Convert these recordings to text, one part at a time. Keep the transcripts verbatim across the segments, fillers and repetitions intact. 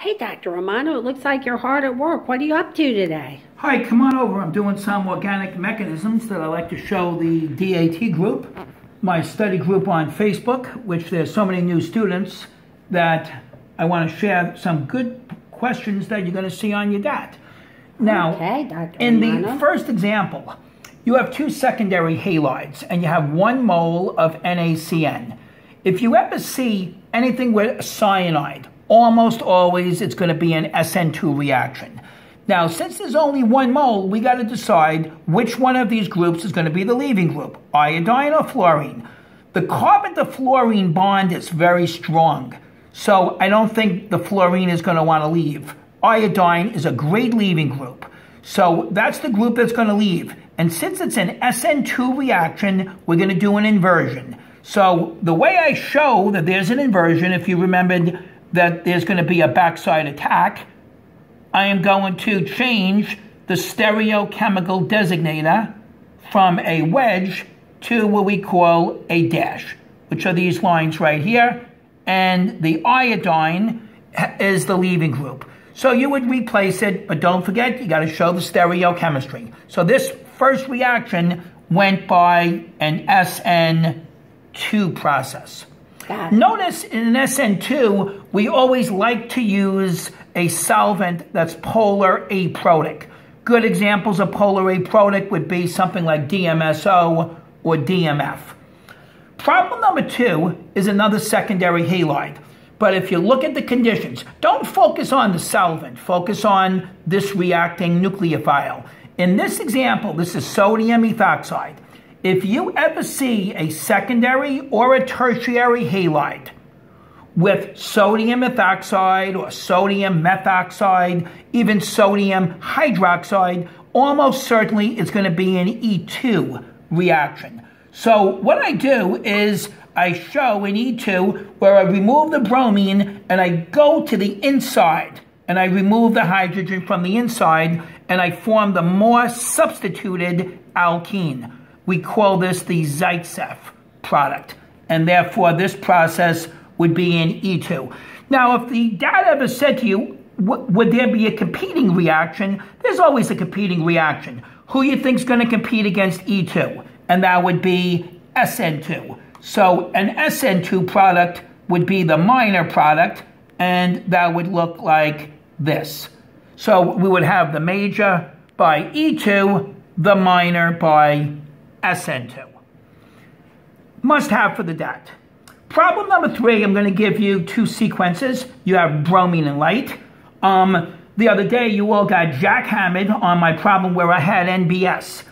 Hey, Doctor Romano, it looks like you're hard at work. What are you up to today? Hi, come on over. I'm doing some organic mechanisms that I like to show the D A T group, my study group on Facebook, which there's so many new students that I want to share some good questions that you're going to see on your D A T. Now, okay, Doctor in Romano. The first example, you have two secondary halides, and you have one mole of N A C N. If you ever see anything with cyanide, almost always it's going to be an S N two reaction. Now, since there's only one mole, we got to decide which one of these groups is going to be the leaving group, iodine or fluorine. The carbon to fluorine bond is very strong, so I don't think the fluorine is going to want to leave. Iodine is a great leaving group, so that's the group that's going to leave. And since it's an S N two reaction, we're going to do an inversion. So the way I show that there's an inversion, if you remembered that there's going to be a backside attack, I am going to change the stereochemical designator from a wedge to what we call a dash, which are these lines right here, and the iodine is the leaving group. So you would replace it, but don't forget, you got to show the stereochemistry. So this first reaction went by an S N two process. Notice in an S N two, we always like to use a solvent that's polar aprotic. Good examples of polar aprotic would be something like D M S O or D M F. Problem number two is another secondary halide. But if you look at the conditions, don't focus on the solvent. Focus on this reacting nucleophile. In this example, this is sodium ethoxide. If you ever see a secondary or a tertiary halide with sodium ethoxide or sodium methoxide, even sodium hydroxide, almost certainly it's going to be an E two reaction. So what I do is I show in E two where I remove the bromine and I go to the inside and I remove the hydrogen from the inside and I form the more substituted alkene. We call this the Zaitsev product, and therefore this process would be in E two. Now, if the D A T ever said to you, would there be a competing reaction? There's always a competing reaction. Who you think is going to compete against E two? And that would be S N two. So an S N two product would be the minor product, and that would look like this. So we would have the major by E two, the minor by E two. S N two. Must have for the D A T. Problem number three, I'm going to give you two sequences. You have bromine and light. Um, the other day, you all got jackhammered on my problem where I had N B S.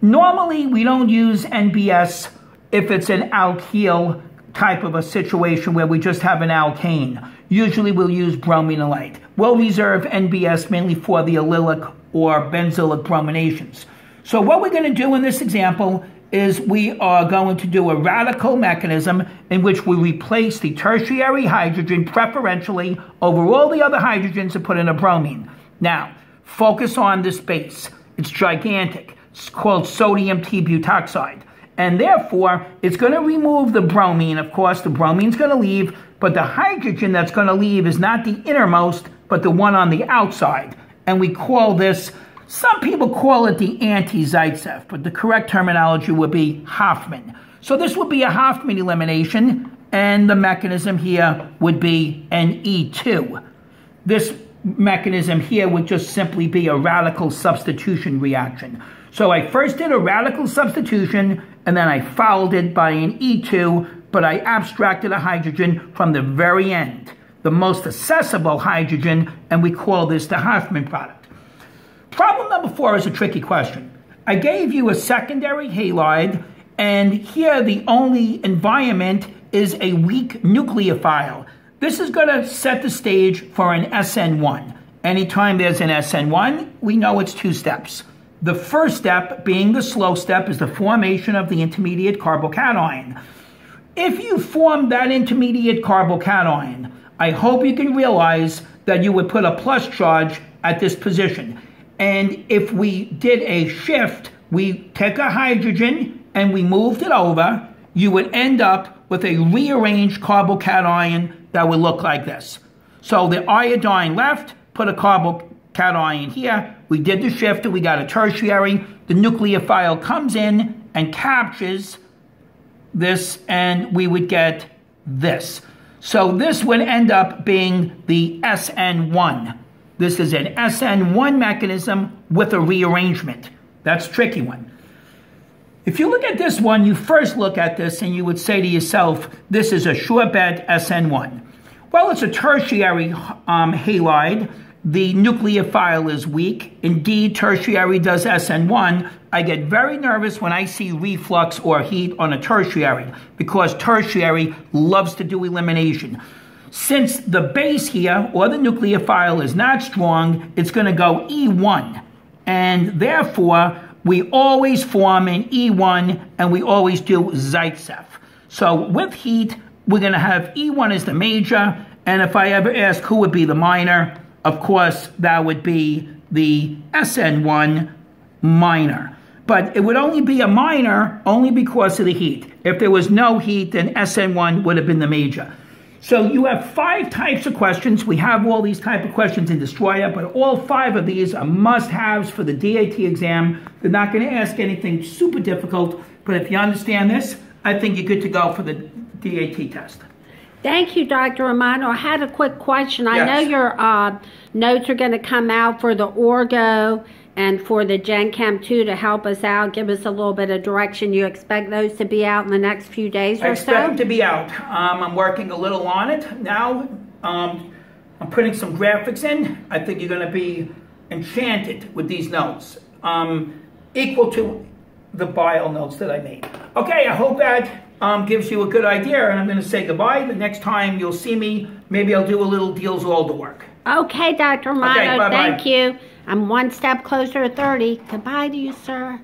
Normally, we don't use N B S if it's an alkyl type of a situation where we just have an alkane. Usually, we'll use bromine and light. We'll reserve N B S mainly for the allylic or benzylic brominations. So what we're going to do in this example is we are going to do a radical mechanism in which we replace the tertiary hydrogen preferentially over all the other hydrogens and put in a bromine. Now, focus on this base. It's gigantic. It's called sodium t-butoxide. And therefore, it's going to remove the bromine. Of course, the bromine's going to leave, but the hydrogen that's going to leave is not the innermost, but the one on the outside. And we call this, some people call it the anti-Zaitsev, but the correct terminology would be Hofmann. So this would be a Hofmann elimination, and the mechanism here would be an E two. This mechanism here would just simply be a radical substitution reaction. So I first did a radical substitution, and then I followed it by an E two, but I abstracted a hydrogen from the very end, the most accessible hydrogen, and we call this the Hofmann product. Problem number four is a tricky question. I gave you a secondary halide, and here the only environment is a weak nucleophile. This is going to set the stage for an S N one. Anytime there's an S N one, we know it's two steps. The first step, being the slow step, is the formation of the intermediate carbocation. If you form that intermediate carbocation, I hope you can realize that you would put a plus charge at this position. And if we did a shift, we take a hydrogen and we moved it over, you would end up with a rearranged carbocation that would look like this. So the iodine left, put a carbocation here. We did the shift, we got a tertiary. The nucleophile comes in and captures this, and we would get this. So this would end up being the S N one. This is an S N one mechanism with a rearrangement. That's a tricky one. If you look at this one, you first look at this and you would say to yourself, this is a sure bet S N one. Well, it's a tertiary um, halide. The nucleophile is weak. Indeed, tertiary does S N one. I get very nervous when I see reflux or heat on a tertiary because tertiary loves to do elimination. Since the base here, or the nucleophile, is not strong, it's going to go E one. And therefore, we always form an E one, and we always do Zaitsev. So with heat, we're going to have E one as the major, and if I ever ask who would be the minor, of course, that would be the S N one minor. But it would only be a minor only because of the heat. If there was no heat, then S N one would have been the major. So you have five types of questions. We have all these type of questions in Destroyer, but all five of these are must-haves for the D A T exam. They're not going to ask anything super difficult, but if you understand this, I think you're good to go for the D A T test. Thank you, Doctor Romano. I had a quick question. I yes. know your uh, notes are going to come out for the Orgo and for the Gen Chem two to help us out, give us a little bit of direction. You expect those to be out in the next few days or so? I expect them to be out. Um, I'm working a little on it now. Um, I'm putting some graphics in. I think you're going to be enchanted with these notes, um, equal to the bio notes that I made. Okay, I hope that um, gives you a good idea, and I'm going to say goodbye. The next time you'll see me, maybe I'll do a little deals all the work. Okay, Doctor Romano, okay, thank you. I'm one step closer to thirty. Goodbye to you, sir.